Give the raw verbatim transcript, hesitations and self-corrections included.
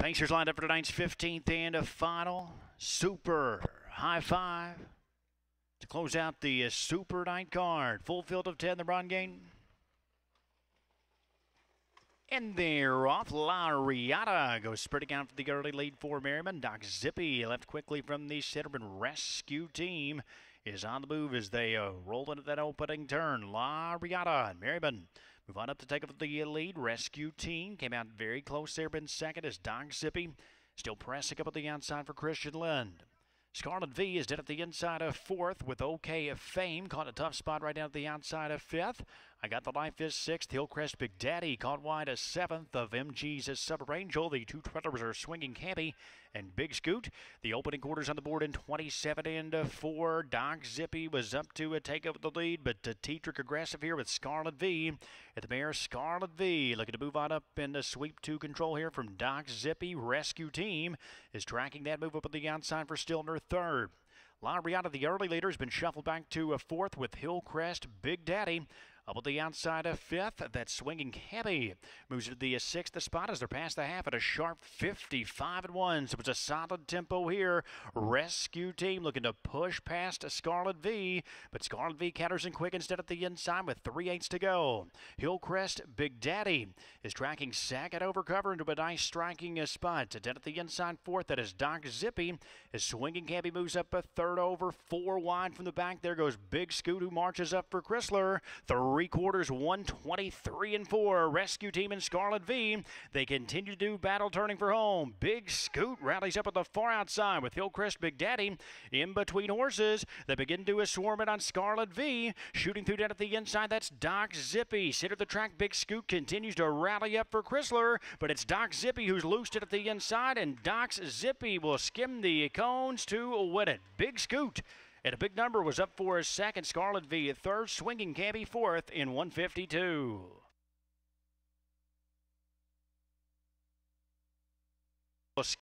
Pacers lined up for tonight's fifteenth and a final Super High Five to close out the uh, Super Night card. Full field of ten, the Bron Gain. And they're off. La Riata goes sprinting out for the early lead for Merriman. Doc Zippy left quickly from the Sitterman rescue team is on the move as they uh, roll into that opening turn. La Riata and Merriman move on up to take up the lead. Rescue team came out very close there, been second as Doc Zippy still pressing up at the outside for Christian Lind. Scarlet V is dead at the inside of fourth with OK of Fame. Caught a tough spot right down at the outside of fifth. I Got the Life is sixth. Hillcrest Big Daddy caught wide of seventh of M G's Sub-Rangel. The two trailers are Swinging Cammy and Big Scoot. The opening quarters on the board in twenty-seven and four. Doc Zippy was up to a take over the lead, but Tetrick aggressive here with Scarlet V. At the mare, Scarlet V looking to move on up in the sweep to control here from Doc Zippy. Rescue team is tracking that move up on the outside for Stillner third. La Riata, the early leader, has been shuffled back to a fourth with Hillcrest Big Daddy up on the outside of fifth. That Swinging Cammy moves to the sixth spot as they're past the half at a sharp fifty-five and one. So it's a solid tempo here. Rescue team looking to push past a Scarlet V, but Scarlet V counters and quick instead at the inside with three eighths to go. Hillcrest Big Daddy is tracking second over cover into a nice striking spot. To dead at the inside fourth, that is Doc Zippy. As Swinging Cammy moves up a third over, four wide from the back. There goes Big Scoot, who marches up for Chrysler. Three Three quarters, one twenty-three and four. Rescue team and Scarlet V, they continue to do battle turning for home. Big Scoot rallies up at the far outside with Hillcrest Big Daddy in between horses. They begin to swarm it on Scarlet V. Shooting through down at the inside, that's Doc Zippy. Center of the track, Big Scoot continues to rally up for Chrysler, but it's Doc Zippy who's loosed it at the inside, and Doc Zippy will skim the cones to win it. Big Scoot and a big number was up for a second. Scarlet V third, Swinging Cammy fourth in one fifty-two.